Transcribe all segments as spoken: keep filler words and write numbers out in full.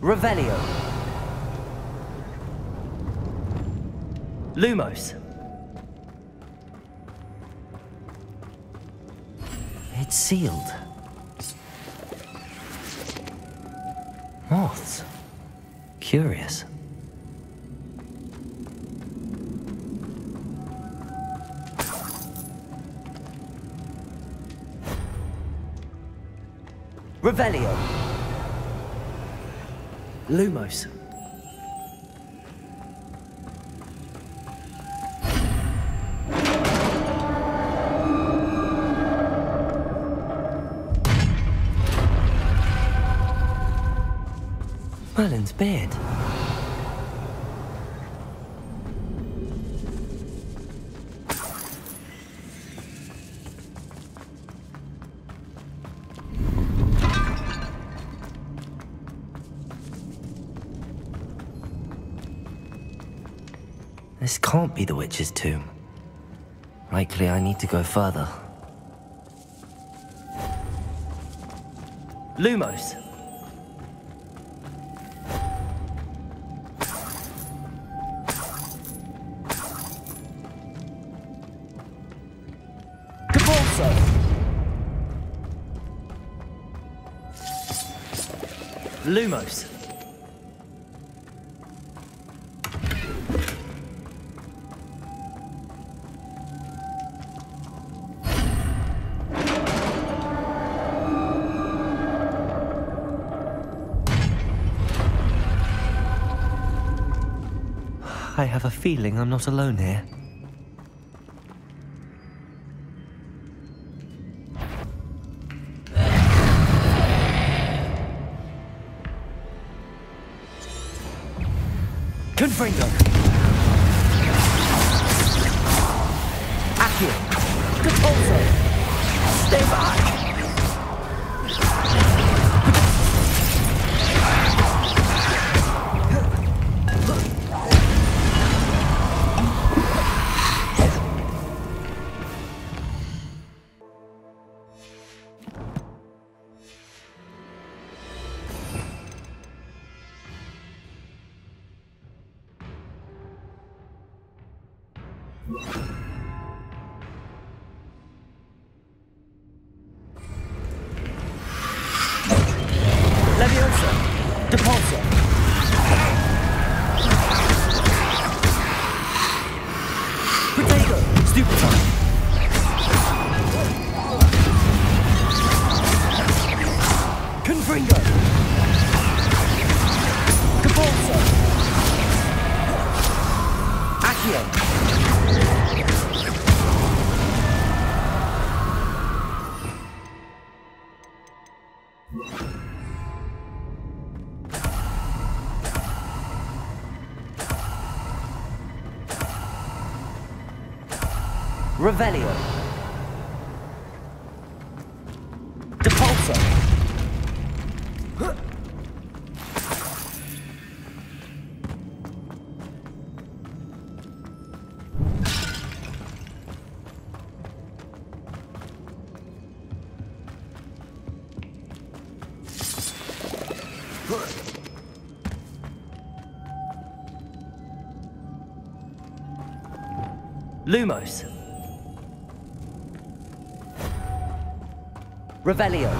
Revelio. Lumos. It's sealed. Moths. Curious. Revelio. Lumos. Merlin's beard. This can't be the witch's tomb. Likely I need to go further. Lumos. Depulso. Lumos. I have a feeling I'm not alone here. Confringo. Accio. Depulso. Stay back. Stupefy. Confringo. Depulso. Accio. Revelio. Depulso. Lumos. Revelio.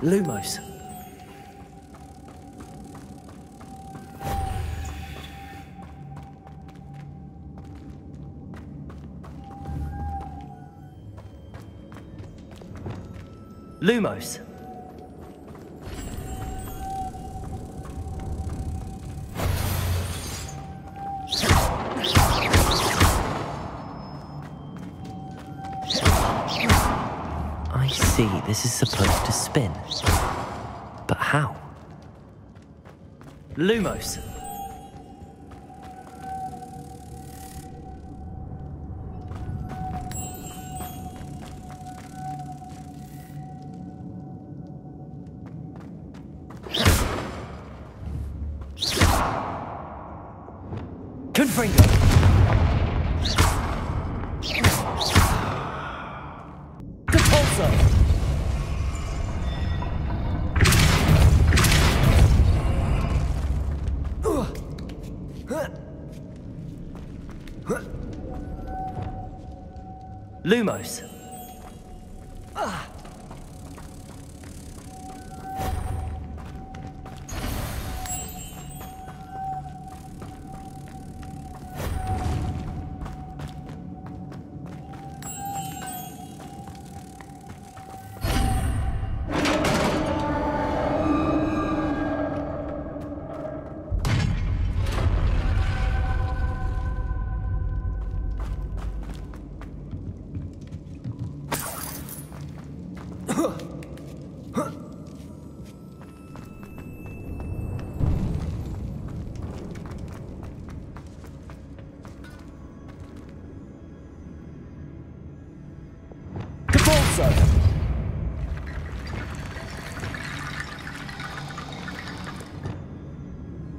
Lumos. Lumos. See, this is supposed to spin. But how? Lumos. Confringo. Depulso. Lumos. Ah.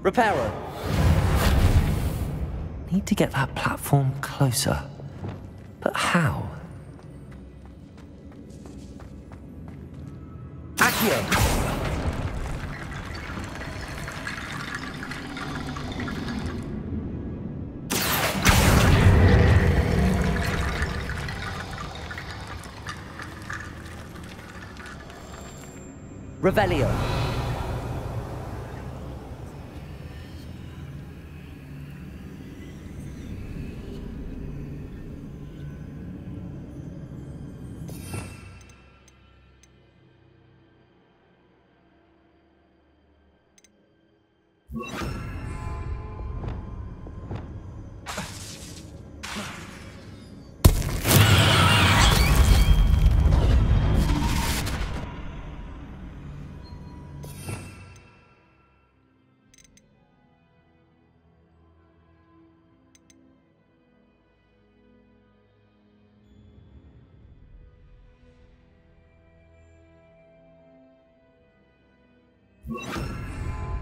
Reparo. Need to get that platform closer. But how? Accio. Revelio.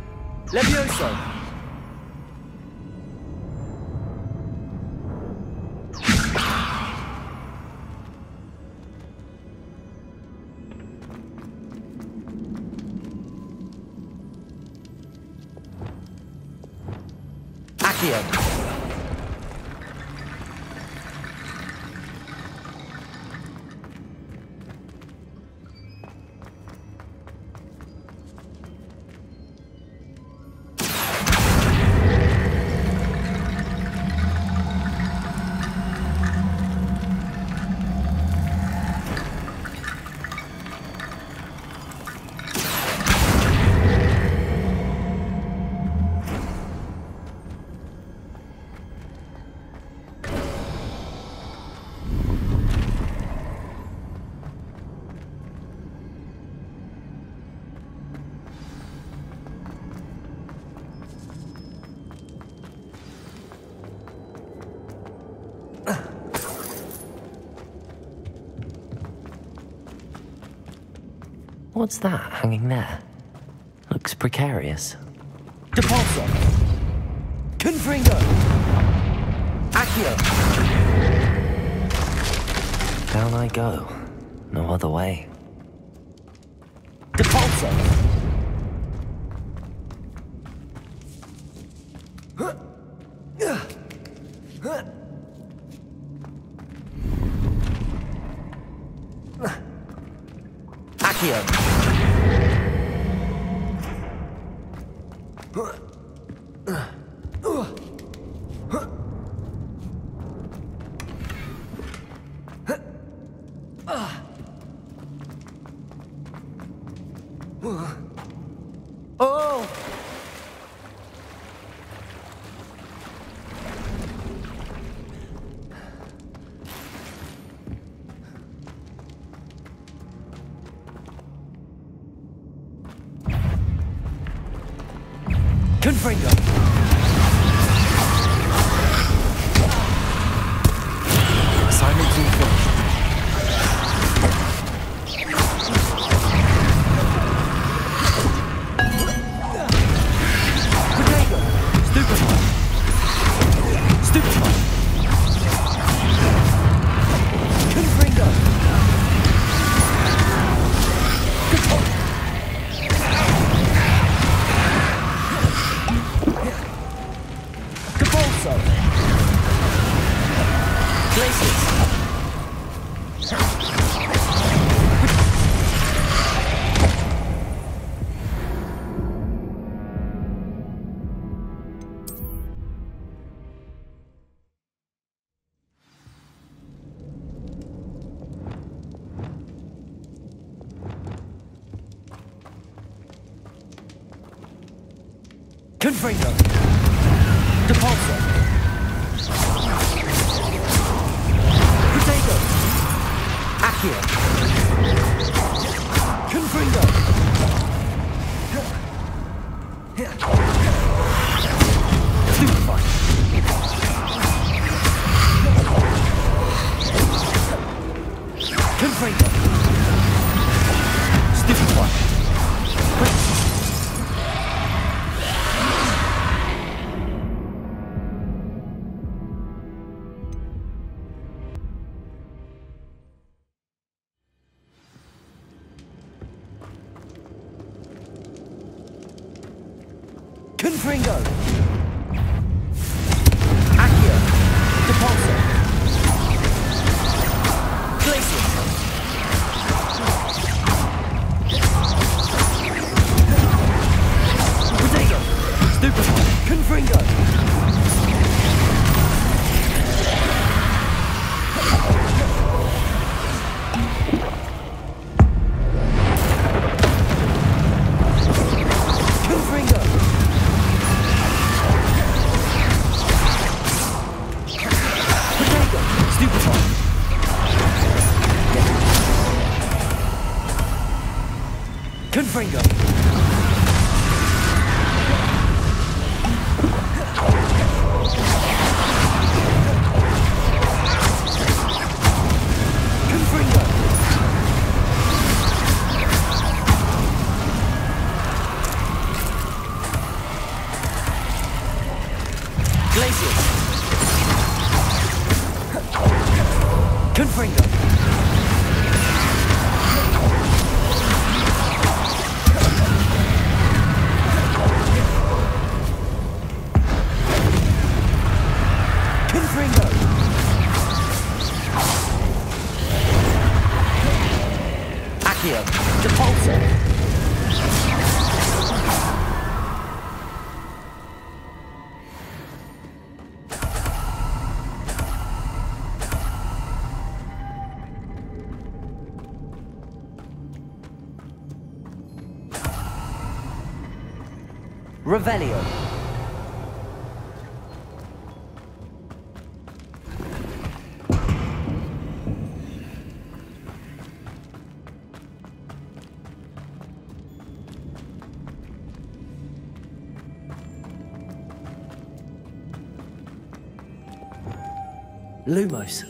Depulso. Accio. What's that hanging there? Looks precarious. Depulso. Confringo. Accio. Down I go. No other way. Depulso. Accio. Oh! Confringo! Yeah. Confringo. Depulso. Potato. Accio. Confringo. Stupefy. Confringo. Stupefy. Confringo. Accio. Depulso. Glacius. Potato. Stupefy. Confringo. Confringo. Confringo. Confringo. Glacius. Confringo. Depulso. Revelio. Lumos.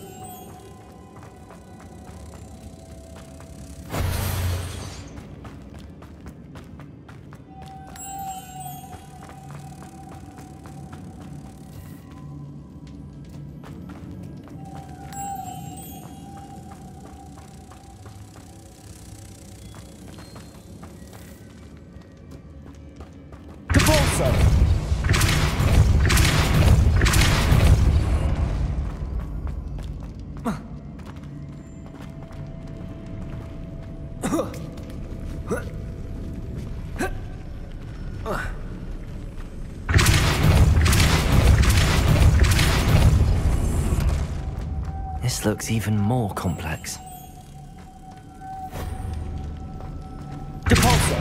Depulso. This looks even more complex. Depulso.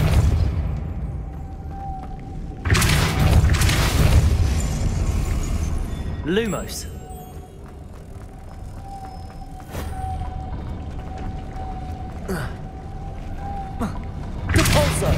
Lumos. Depulso.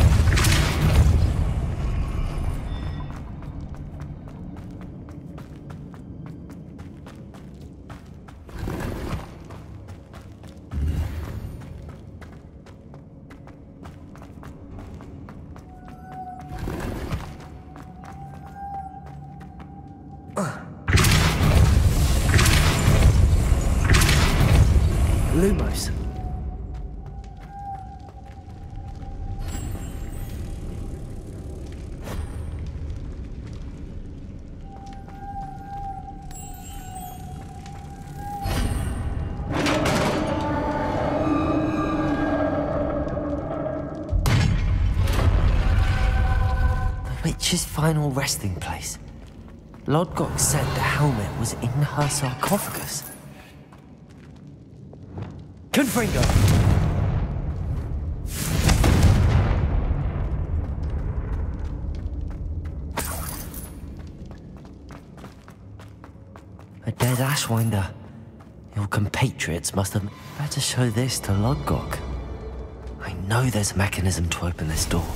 Lumos. Ash's final resting place. Lodgok said the helmet was in her sarcophagus. Confringo! Dead Ashwinder. Your compatriots must have better show this to Lodgok. I know there's a mechanism to open this door.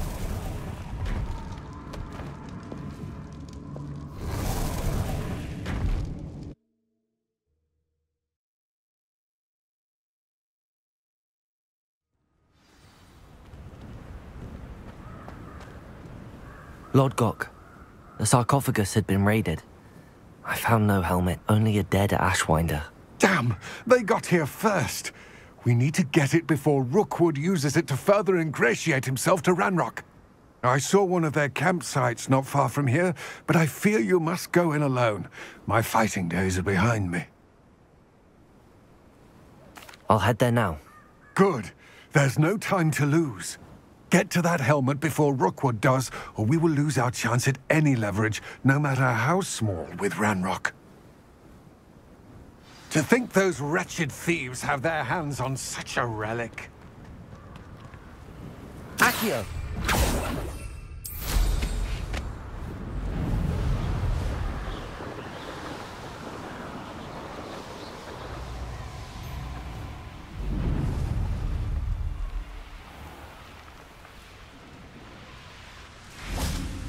Lodgok. The sarcophagus had been raided. I found no helmet, only a dead Ashwinder. Damn! They got here first! We need to get it before Rookwood uses it to further ingratiate himself to Ranrock. I saw one of their campsites not far from here, but I fear you must go in alone. My fighting days are behind me. I'll head there now. Good. There's no time to lose. Get to that helmet before Rookwood does, or we will lose our chance at any leverage, no matter how small, with Ranrock. To think those wretched thieves have their hands on such a relic. Accio!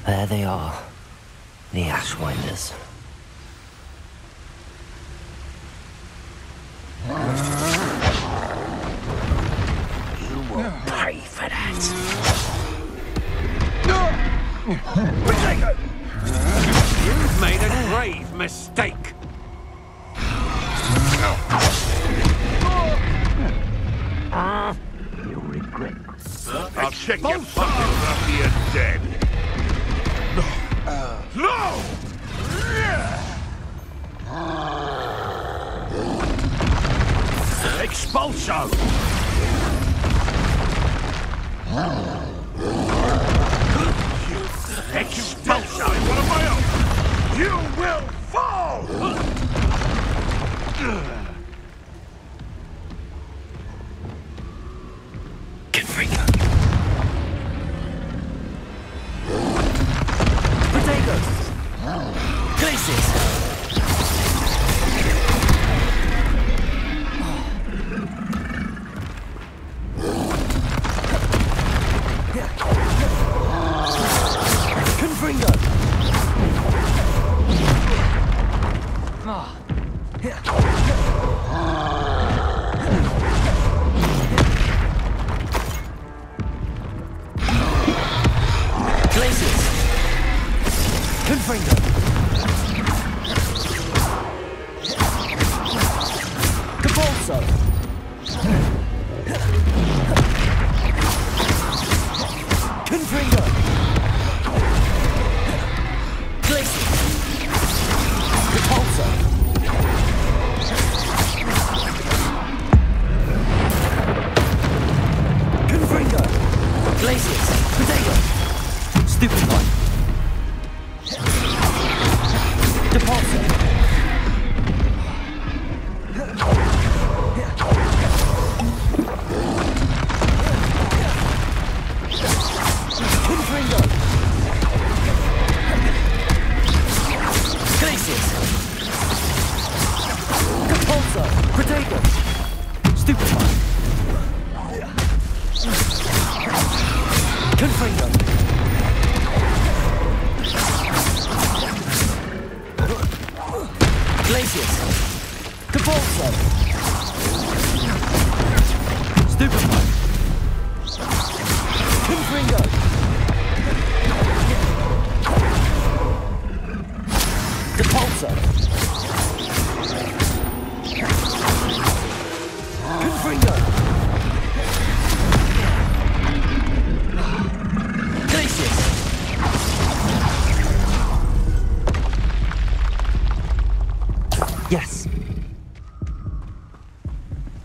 There they are, the Ashwinders. You will pay for that. You've made a grave mistake. Uh, you'll regret. I'll check your pockets after you're dead. No! Uh, no! Expulso! Expulso! One of my own! You will fall! Get free!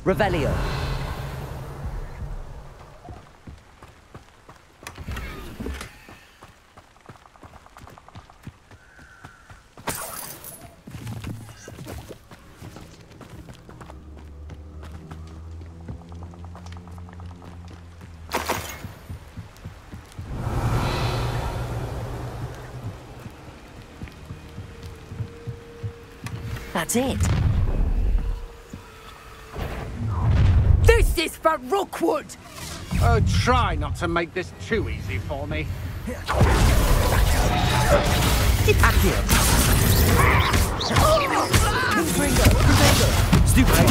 Revelio. That's it. This is for Rookwood! Oh, try not to make this too easy for me. Accio. Confringo. Stupefy.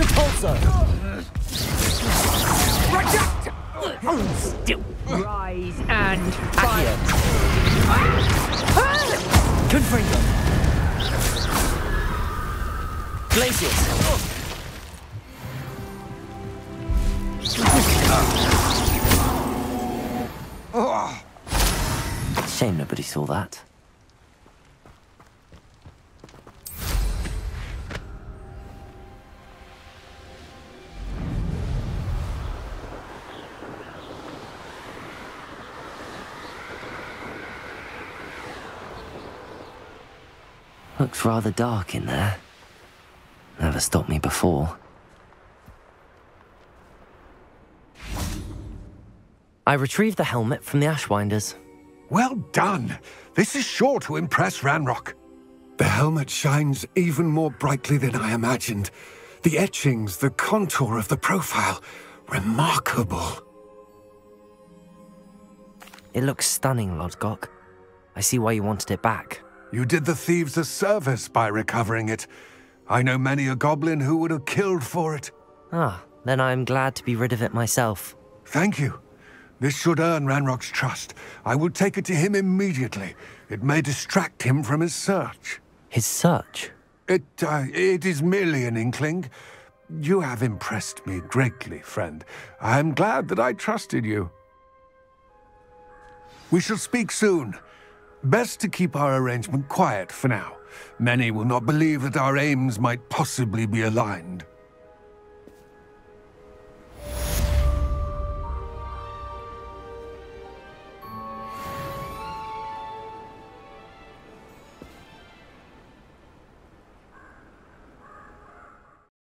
Depulso. Reject. Still. Rise and fire. Confringo. Glaciers. Shame nobody saw that. Looks rather dark in there. Never stopped me before. I retrieved the helmet from the Ashwinders. Well done! This is sure to impress Ranrock. The helmet shines even more brightly than I imagined. The etchings, the contour of the profile, remarkable. It looks stunning, Lodgok. I see why you wanted it back. You did the thieves a service by recovering it. I know many a goblin who would have killed for it. Ah, then I am glad to be rid of it myself. Thank you. This should earn Ranrock's trust. I will take it to him immediately. It may distract him from his search. His search? It, uh, it is merely an inkling. You have impressed me greatly, friend. I am glad that I trusted you. We shall speak soon. Best to keep our arrangement quiet for now. Many will not believe that our aims might possibly be aligned.